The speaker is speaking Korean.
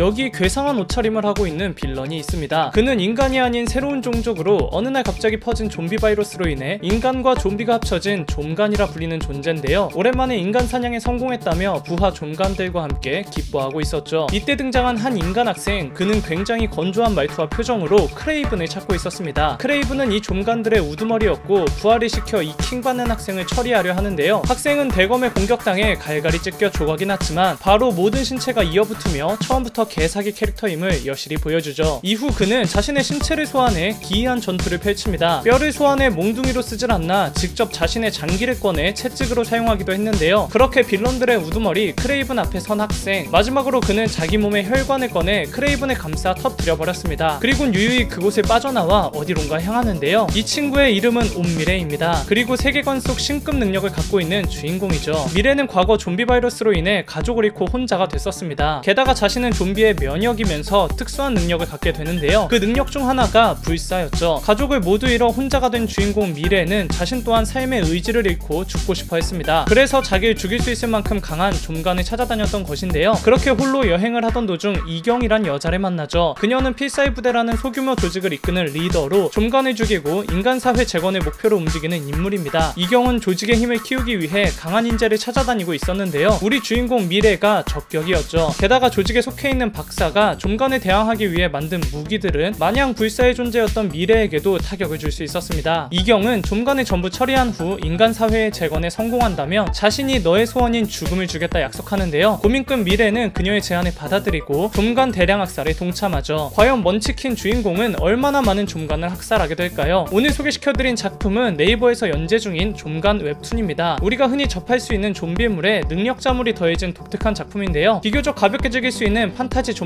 여기 괴상한 옷차림을 하고 있는 빌런이 있습니다. 그는 인간이 아닌 새로운 종족으로 어느 날 갑자기 퍼진 좀비 바이러스로 인해 인간과 좀비가 합쳐진 좀간이라 불리는 존재인데요. 오랜만에 인간 사냥에 성공했다며 부하 좀간들과 함께 기뻐하고 있었죠. 이때 등장한 한 인간 학생, 그는 굉장히 건조한 말투와 표정으로 크레이븐을 찾고 있었습니다. 크레이븐은 이 좀간들의 우두머리였고 부하를 시켜 이 킹받는 학생을 처리하려 하는데요. 학생은 대검의 공격당해 갈갈이 찢겨 조각이 났지만 바로 모든 신체가 이어붙으며 처음부터 개사기 캐릭터임을 여실히 보여주죠. 이후 그는 자신의 신체를 소환해 기이한 전투를 펼칩니다. 뼈를 소환해 몽둥이로 쓰질 않나 직접 자신의 장기를 꺼내 채찍으로 사용하기도 했는데요. 그렇게 빌런들의 우두머리 크레이븐 앞에 선 학생, 마지막으로 그는 자기 몸의 혈관을 꺼내 크레이븐을 감싸 터뜨려버렸습니다. 그리곤 유유히 그곳을 빠져나와 어디론가 향하는데요. 이 친구의 이름은 온미래입니다. 그리고 세계관 속 신급 능력을 갖고 있는 주인공이죠. 미래는 과거 좀비 바이러스로 인해 가족을 잃고 혼자가 됐었습니다. 게다가 자신은 좀비의 면역이면서 특수한 능력을 갖게 되는데요. 그 능력 중 하나가 불사였죠. 가족을 모두 잃어 혼자가 된 주인공 미래는 자신 또한 삶의 의지를 잃고 죽고 싶어 했습니다. 그래서 자기를 죽일 수 있을 만큼 강한 좀간을 찾아다녔던 것인데요. 그렇게 홀로 여행을 하던 도중 이경이란 여자를 만나죠. 그녀는 필사의 부대라는 소규모 조직을 이끄는 리더로 좀간을 죽이고 인간사회 재건을 목표로 움직이는 인물입니다. 이경은 조직의 힘을 키우기 위해 강한 인재를 찾아다니고 있었는데요. 우리 주인공 미래가 적격이었죠. 게다가 조직에 속해 있는 박사가 좀간에 대항하기 위해 만든 무기들은 마냥 불사의 존재였던 미래에게도 타격을 줄 수 있었습니다. 이경은 좀간을 전부 처리한 후 인간사회의 재건에 성공한다며 자신이 너의 소원인 죽음을 주겠다 약속하는데요. 고민 끝 미래는 그녀의 제안을 받아들이고 좀간 대량 학살에 동참하죠. 과연 먼치킨 주인공은 얼마나 많은 좀간을 학살하게 될까요? 오늘 소개시켜드린 작품은 네이버에서 연재 중인 좀간 웹툰입니다. 우리가 흔히 접할 수 있는 좀비물에 능력자물이 더해진 독특한 작품인데요. 비교적 가볍게 즐길 수 있는 판타지 좀비